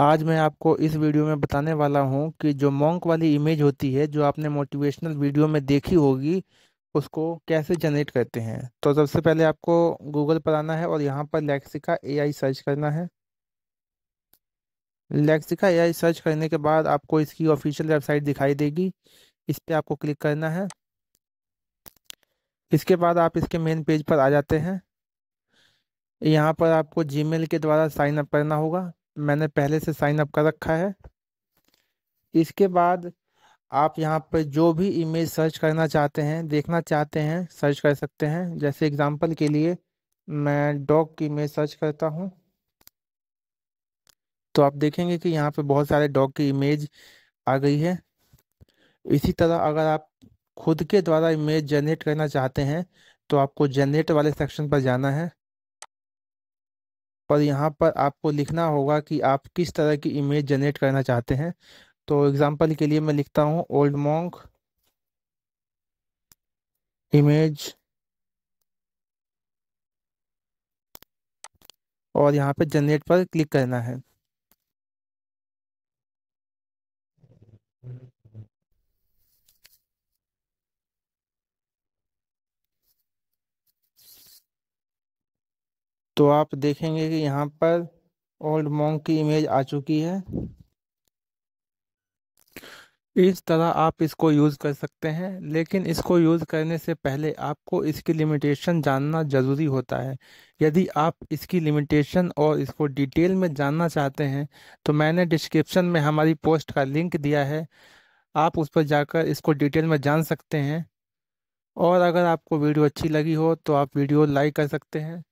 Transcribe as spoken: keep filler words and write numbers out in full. आज मैं आपको इस वीडियो में बताने वाला हूं कि जो मॉन्क वाली इमेज होती है जो आपने मोटिवेशनल वीडियो में देखी होगी उसको कैसे जनरेट करते हैं। तो सबसे पहले आपको गूगल पर आना है और यहाँ पर लेक्सिका एआई सर्च करना है। लेक्सिका एआई सर्च करने के बाद आपको इसकी ऑफिशियल वेबसाइट दिखाई देगी, इस पर आपको क्लिक करना है। इसके बाद आप इसके मेन पेज पर आ जाते हैं। यहाँ पर आपको जीमेल के द्वारा साइन अप करना होगा, मैंने पहले से साइन अप कर रखा है। इसके बाद आप यहाँ पर जो भी इमेज सर्च करना चाहते हैं, देखना चाहते हैं, सर्च कर सकते हैं। जैसे एग्जांपल के लिए मैं डॉग की इमेज सर्च करता हूँ तो आप देखेंगे कि यहाँ पे बहुत सारे डॉग की इमेज आ गई है। इसी तरह अगर आप खुद के द्वारा इमेज जनरेट करना चाहते हैं तो आपको जनरेट वाले सेक्शन पर जाना है और यहाँ पर आपको लिखना होगा कि आप किस तरह की इमेज जनरेट करना चाहते हैं। तो एग्जांपल के लिए मैं लिखता हूँ ओल्ड मॉन्क इमेज और यहाँ पे जनरेट पर क्लिक करना है। तो आप देखेंगे कि यहाँ पर ओल्ड मॉन्क की इमेज आ चुकी है। इस तरह आप इसको यूज़ कर सकते हैं, लेकिन इसको यूज़ करने से पहले आपको इसकी लिमिटेशन जानना ज़रूरी होता है। यदि आप इसकी लिमिटेशन और इसको डिटेल में जानना चाहते हैं तो मैंने डिस्क्रिप्शन में हमारी पोस्ट का लिंक दिया है, आप उस पर जाकर इसको डिटेल में जान सकते हैं। और अगर आपको वीडियो अच्छी लगी हो तो आप वीडियो लाइक कर सकते हैं।